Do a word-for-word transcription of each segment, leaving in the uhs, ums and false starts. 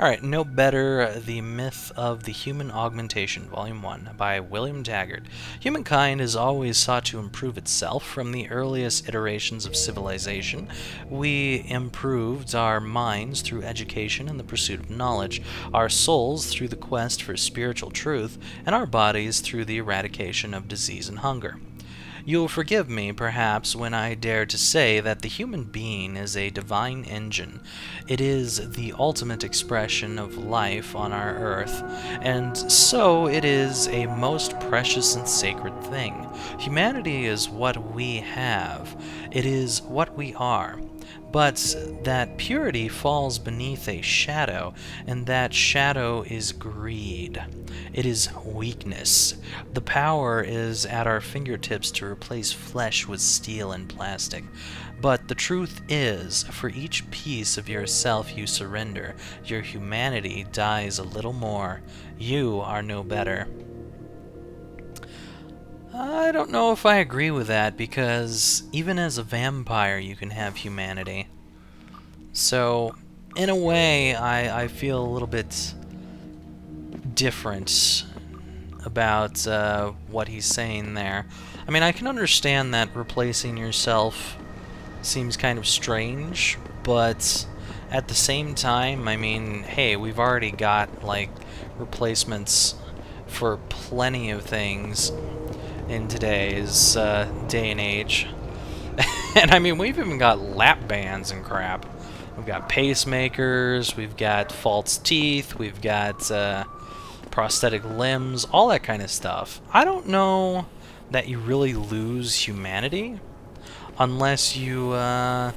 Alright, No Better, The Myth of the Human Augmentation, Volume one, by William Taggart. Humankind has always sought to improve itself. From the earliest iterations of civilization, we improved our minds through education and the pursuit of knowledge, our souls through the quest for spiritual truth, and our bodies through the eradication of disease and hunger. You'll forgive me, perhaps, when I dare to say that the human being is a divine engine. It is the ultimate expression of life on our earth, and so it is a most precious and sacred thing. Humanity is what we have. It is what we are. But that purity falls beneath a shadow, and that shadow is greed. It is weakness. The power is at our fingertips to replace flesh with steel and plastic. But the truth is, for each piece of yourself you surrender, your humanity dies a little more. You are no better. I don't know if I agree with that, because even as a vampire you can have humanity. So, in a way, I, I feel a little bit different about uh, what he's saying there. I mean, I can understand that replacing yourself seems kind of strange, but at the same time, I mean, hey, we've already got, like, replacements for plenty of things in today's uh, day and age. And I mean, we've even got lap bands and crap. We've got pacemakers, we've got false teeth, we've got uh, prosthetic limbs, all that kind of stuff. I don't know that you really lose humanity unless you, uh,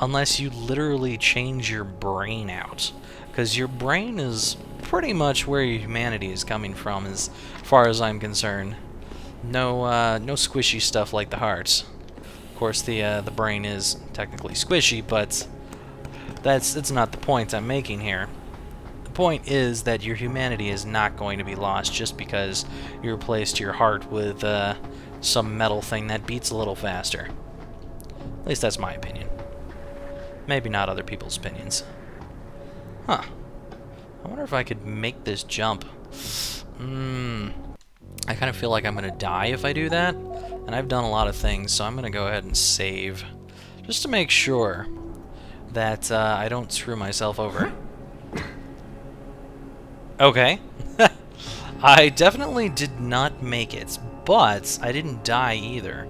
unless you literally change your brain out. Because your brain is pretty much where your humanity is coming from, as far as I'm concerned. No, uh, no squishy stuff like the hearts. Of course, the uh, the brain is technically squishy, but that's that's not the point I'm making here. The point is that your humanity is not going to be lost just because you replaced your heart with uh, some metal thing that beats a little faster. At least that's my opinion. Maybe not other people's opinions. Huh. I wonder if I could make this jump. Hmm. I kind of feel like I'm going to die if I do that, and I've done a lot of things, so I'm going to go ahead and save, just to make sure that uh, I don't screw myself over. Okay. I definitely did not make it, but I didn't die either.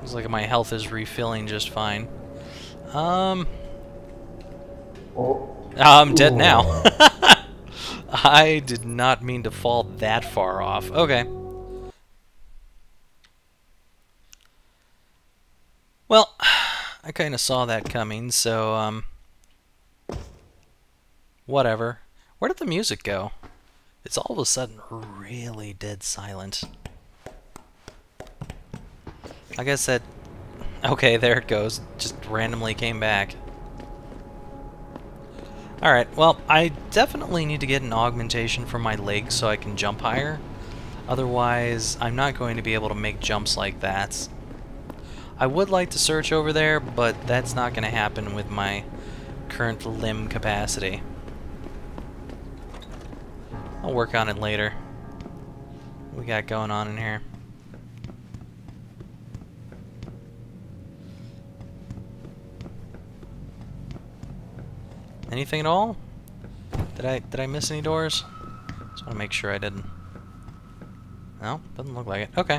Looks like my health is refilling just fine. Um, I'm dead now. I did not mean to fall that far off. Okay. Well, I kind of saw that coming, so, um... whatever. Where did the music go? It's all of a sudden really dead silent. I guess that... okay, there it goes. Just randomly came back. Alright, well, I definitely need to get an augmentation for my legs so I can jump higher. Otherwise, I'm not going to be able to make jumps like that. I would like to search over there, but that's not going to happen with my current limb capacity. I'll work on it later. What we got going on in here? Anything at all? Did I did I miss any doors? Just want to make sure I didn't. No, doesn't look like it. Okay.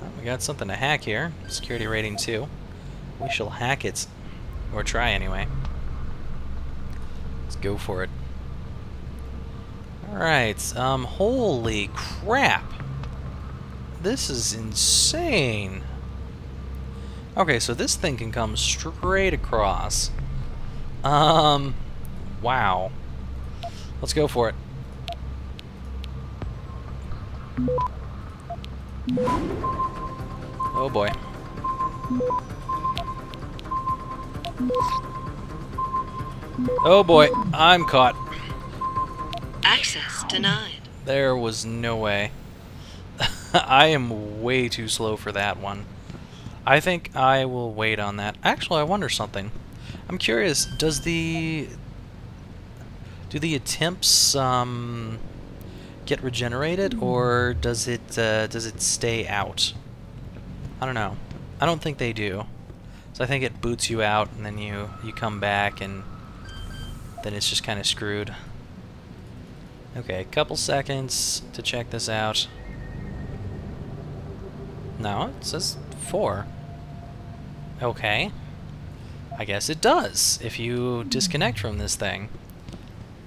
Well, we got something to hack here. Security rating two. We shall hack it, or try anyway. Let's go for it. All right. Um. Holy crap. This is insane! Okay, so this thing can come straight across. Um, wow. Let's go for it. Oh boy. Oh boy, I'm caught. Access denied. There was no way. I am way too slow for that one. I think I will wait on that. Actually, I wonder something. I'm curious, does the... do the attempts um, get regenerated, or does it uh, does it stay out? I don't know. I don't think they do. So I think it boots you out, and then you, you come back, and then it's just kind of screwed. Okay, a couple seconds to check this out. No, it says four. Okay. I guess it does. If you disconnect from this thing,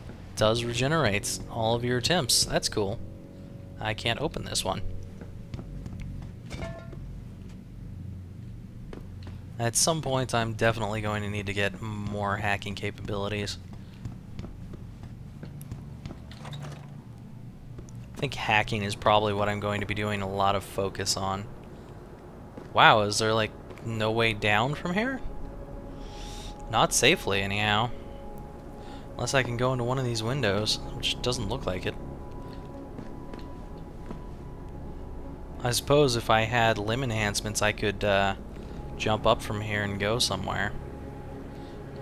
it does regenerate all of your attempts. That's cool. I can't open this one. At some point, I'm definitely going to need to get more hacking capabilities. I think hacking is probably what I'm going to be doing a lot of focus on. Wow, is there like no way down from here? Not safely, anyhow. Unless I can go into one of these windows, which doesn't look like it. I suppose if I had limb enhancements, I could uh, jump up from here and go somewhere.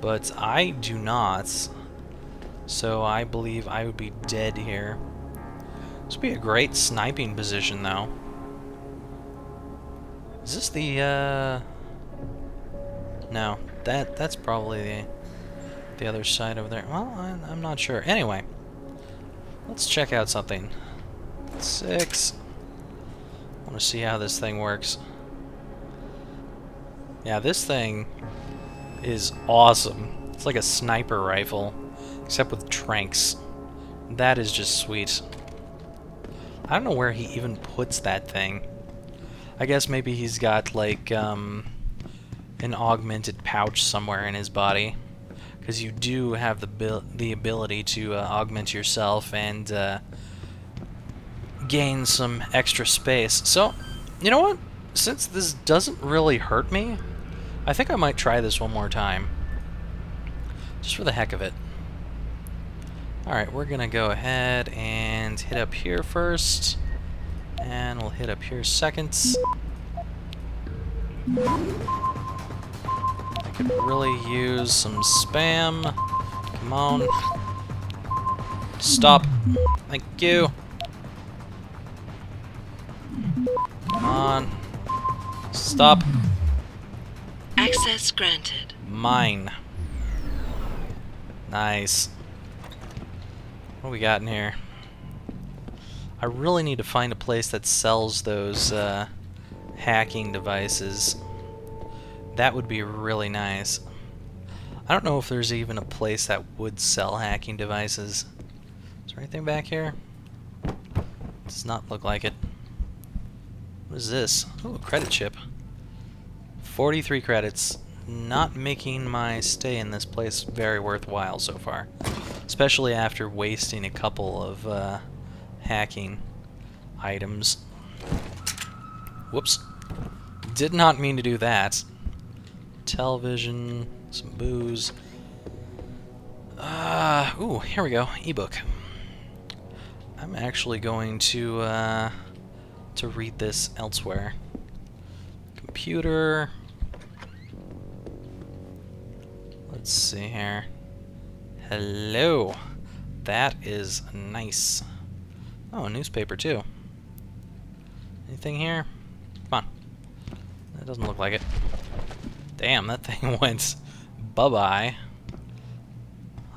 But I do not, so I believe I would be dead here. This would be a great sniping position, though. Is this the, uh... no, that that's probably the, the other side over there. Well, I, I'm not sure. Anyway, let's check out something. Six. I want to see how this thing works. Yeah, this thing is awesome. It's like a sniper rifle, except with tranks. That is just sweet. I don't know where he even puts that thing. I guess maybe he's got, like, um, an augmented pouch somewhere in his body. Because you do have the, the ability to uh, augment yourself and uh, gain some extra space. So, you know what? Since this doesn't really hurt me, I think I might try this one more time. Just for the heck of it. Alright, we're gonna go ahead and hit up here first, and we'll hit up here seconds. I could really use some spam. Come on. Stop. Thank you. Come on. Stop. Access granted. Mine. Nice. What do we got in here? I really need to find a place that sells those uh, hacking devices. That would be really nice. I don't know if there's even a place that would sell hacking devices. Is there anything back here? Does not look like it. What is this? Oh, a credit chip. forty-three credits. Not making my stay in this place very worthwhile so far. Especially after wasting a couple of uh, hacking items. Whoops. Did not mean to do that. Television, some booze. Uh, ooh, here we go. Ebook. I'm actually going to uh, to read this elsewhere. Computer. Let's see here. Hello. That is nice. Oh, a newspaper too. Anything here? Come on. That doesn't look like it. Damn, that thing went bye-bye.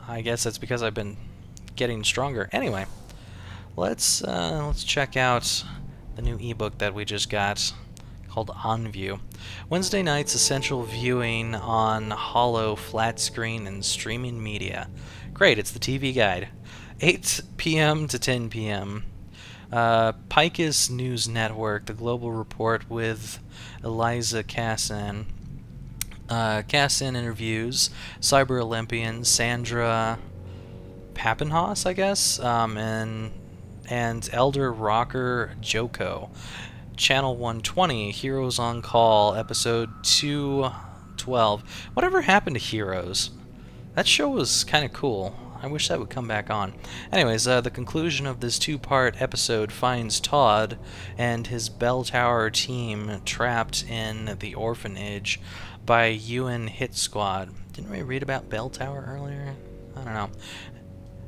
I guess that's because I've been getting stronger. Anyway, let's uh, let's check out the new ebook that we just got, called OnView. Wednesday night's essential viewing on hollow, flat screen, and streaming media. Great, it's the T V guide. eight p m to ten p m Uh, Pikus News Network, the global report with Eliza Cassan. Uh, Cassan interviews cyber Olympian Sandra Pappenhaus, I guess, um, and, and elder rocker Joko. Channel one twenty, Heroes on Call, episode two twelve. Whatever happened to Heroes? That show was kind of cool. I wish that would come back on. Anyways, uh, the conclusion of this two-part episode finds Todd and his Bell Tower team trapped in the orphanage by Ewan Hit Squad. Didn't we read about Bell Tower earlier? I don't know.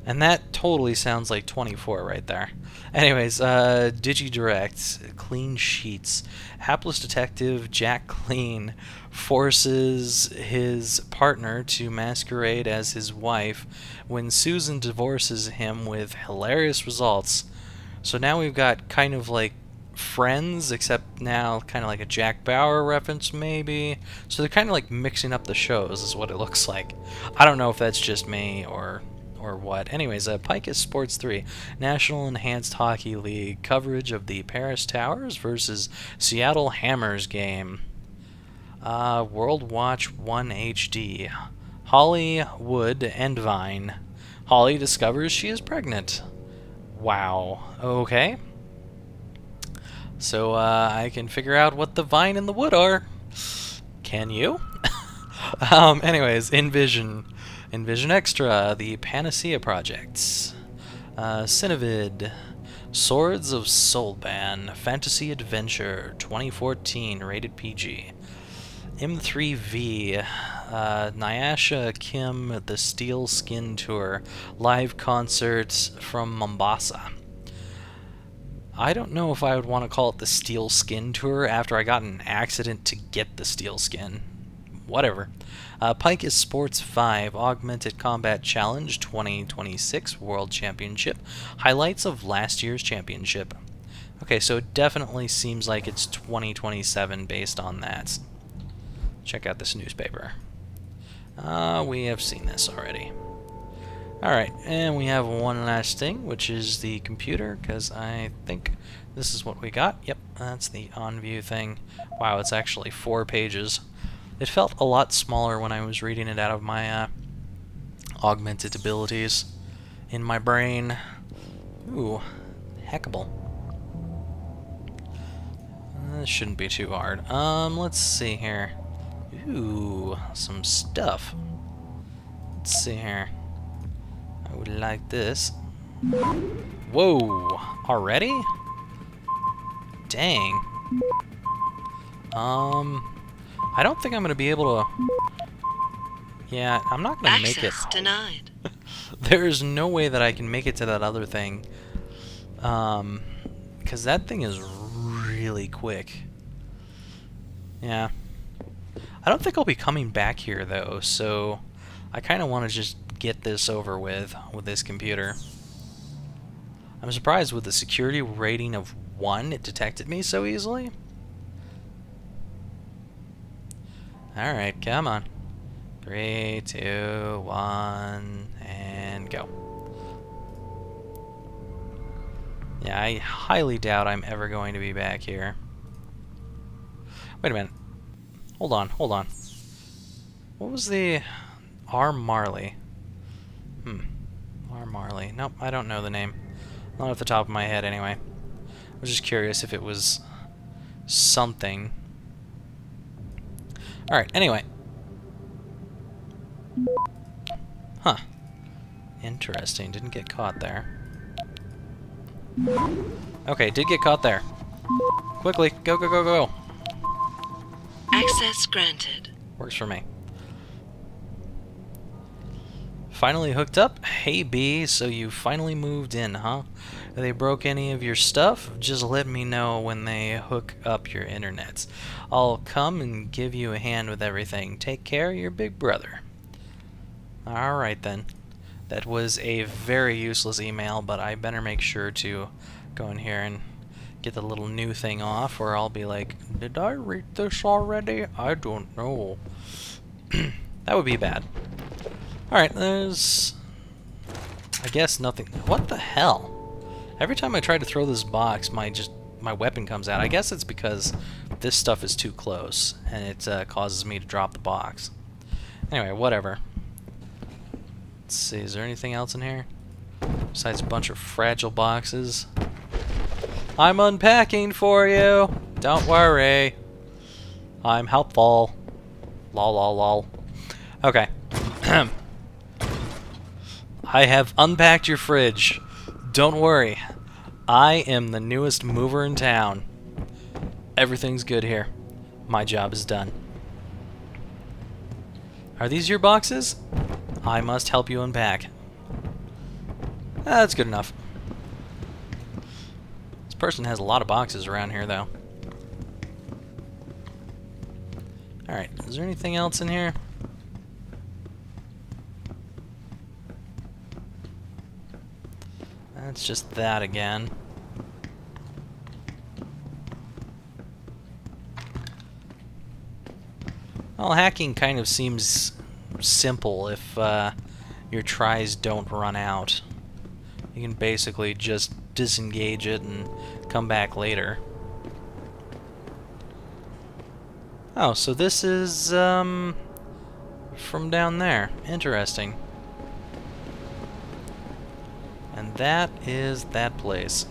And that totally sounds like twenty-four right there. Anyways, uh, DigiDirect, Clean Sheets. Hapless detective Jack Clean forces his partner to masquerade as his wife when Susan divorces him with hilarious results. So now we've got kind of like Friends, except now kind of like a Jack Bauer reference maybe. So they're kind of like mixing up the shows is what it looks like. I don't know if that's just me or... or what. Anyways, uh, Pike's Sports three, National Enhanced Hockey League coverage of the Paris Towers versus Seattle Hammers game. Uh, World Watch one H D, Hollywood and Vine. Holly discovers she is pregnant. Wow. Okay. So uh, I can figure out what the vine and the wood are. Can you? um, anyways, Envision. Invision Extra, the Panacea Projects, uh, Cinevid, Swords of Soul Ban, Fantasy Adventure, twenty fourteen, rated P G, M three V, uh, Nyasha Kim, the Steel Skin Tour, live concerts from Mombasa. I don't know if I would want to call it the Steel Skin Tour after I got in an accident to get the steel skin. Whatever. Uh, Pike's Sports five, Augmented Combat Challenge twenty twenty-six World Championship. Highlights of last year's championship. Okay, so it definitely seems like it's twenty twenty-seven based on that. Check out this newspaper. Uh, we have seen this already. Alright, and we have one last thing, which is the computer, because I think this is what we got. Yep, that's the OnView thing. Wow, it's actually four pages. It felt a lot smaller when I was reading it out of my uh, augmented abilities in my brain. Ooh, hackable. This shouldn't be too hard. Um, let's see here. Ooh, some stuff. Let's see here. I would like this. Whoa, already? Dang. Um... I don't think I'm going to be able to... Yeah, I'm not going to make it. Access denied. There is no way that I can make it to that other thing. Um, because that thing is really quick. Yeah. I don't think I'll be coming back here, though, so... I kind of want to just get this over with, with this computer. I'm surprised with the security rating of one, it detected me so easily. Alright, come on. Three, two, one, and go. Yeah, I highly doubt I'm ever going to be back here. Wait a minute. Hold on, hold on. What was the... R. Marley? Hmm. R. Marley. Nope, I don't know the name. Not off the top of my head, anyway. I was just curious if it was something... Alright, anyway. Huh. Interesting. Didn't get caught there. Okay, did get caught there. Quickly, go, go, go, go. Access granted. Works for me. Finally hooked up? Hey, B, so you finally moved in, huh? They broke any of your stuff? Just let me know when they hook up your internets. I'll come and give you a hand with everything. Take care of your big brother. Alright then. That was a very useless email, but I better make sure to go in here and get the little new thing off, or I'll be like, did I read this already? I don't know. That would be bad. Alright, there's... I guess nothing... What the hell? Every time I try to throw this box, my just my weapon comes out. I guess it's because this stuff is too close, and it uh, causes me to drop the box. Anyway, whatever. Let's see, is there anything else in here? Besides a bunch of fragile boxes. I'm unpacking for you! Don't worry. I'm helpful. Lol, lol, lol. Okay. I have unpacked your fridge. Don't worry. I am the newest mover in town. Everything's good here. My job is done. Are these your boxes? I must help you unpack. That's good enough. This person has a lot of boxes around here, though. Alright, is there anything else in here? That's just that again. Well, hacking kind of seems simple if uh, your tries don't run out. You can basically just disengage it and come back later. Oh, so this is um, from down there. Interesting. And that is that place.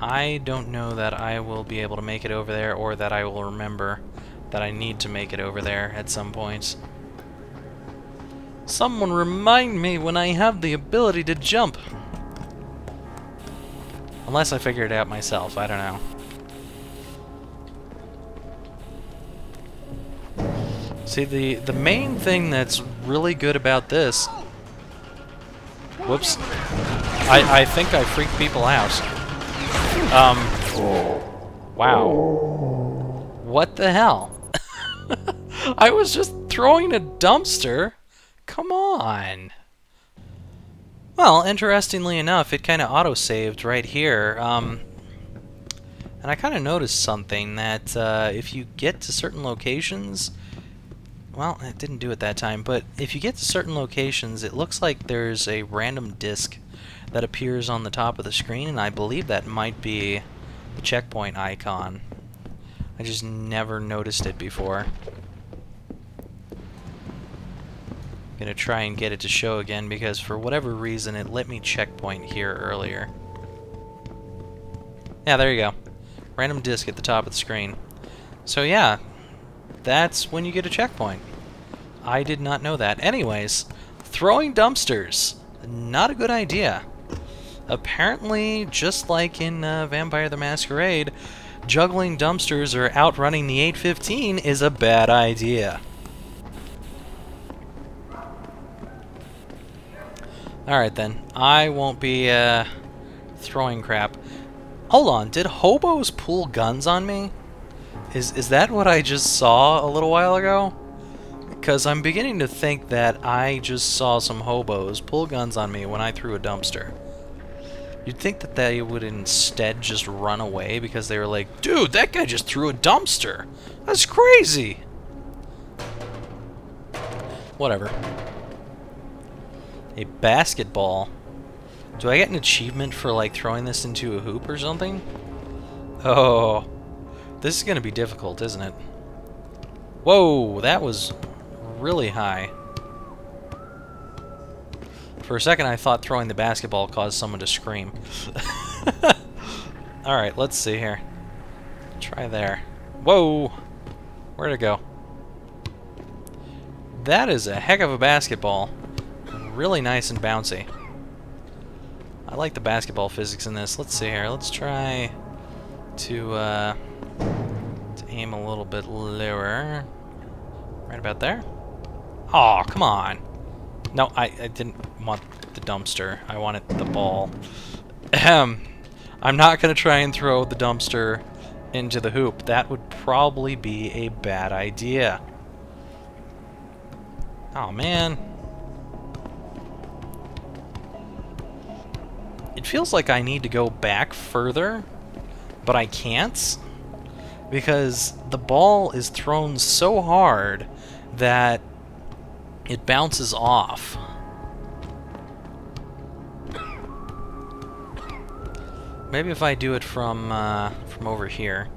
I don't know that I will be able to make it over there, or that I will remember that I need to make it over there at some point. Someone remind me when I have the ability to jump! Unless I figure it out myself, I don't know. See, the, the main thing that's really good about this... Whoops. I, I think I freaked people out. Um, wow. What the hell? I was just throwing a dumpster? Come on. Well, interestingly enough, it kind of auto-saved right here. Um, and I kind of noticed something, that uh, if you get to certain locations... Well, it didn't do it that time, but if you get to certain locations, it looks like there's a random disc that appears on the top of the screen, and I believe that might be the checkpoint icon. I just never noticed it before. I'm gonna try and get it to show again, because for whatever reason, it let me checkpoint here earlier. Yeah, there you go. Random disc at the top of the screen. So yeah. That's when you get a checkpoint. I did not know that. Anyways, throwing dumpsters. Not a good idea. Apparently, just like in uh, Vampire the Masquerade, juggling dumpsters or outrunning the eight fifteen is a bad idea. Alright then, I won't be uh, throwing crap. Hold on, did hobos pull guns on me? Is, is that what I just saw a little while ago? Because I'm beginning to think that I just saw some hobos pull guns on me when I threw a dumpster. You'd think that they would instead just run away because they were like, dude, that guy just threw a dumpster! That's crazy! Whatever. A basketball. Do I get an achievement for, like, throwing this into a hoop or something? Oh... This is going to be difficult, isn't it? Whoa, that was really high. For a second, I thought throwing the basketball caused someone to scream. Alright, let's see here. Try there. Whoa! Where'd it go? That is a heck of a basketball. Really nice and bouncy. I like the basketball physics in this. Let's see here. Let's try to... Uh, to aim a little bit lower. Right about there. Aw, oh, come on. No, I, I didn't want the dumpster. I wanted the ball. Ahem. I'm not going to try and throw the dumpster into the hoop. That would probably be a bad idea. Oh, man. It feels like I need to go back further, but I can't. Because the ball is thrown so hard that it bounces off. Maybe if I do it from uh, from over here.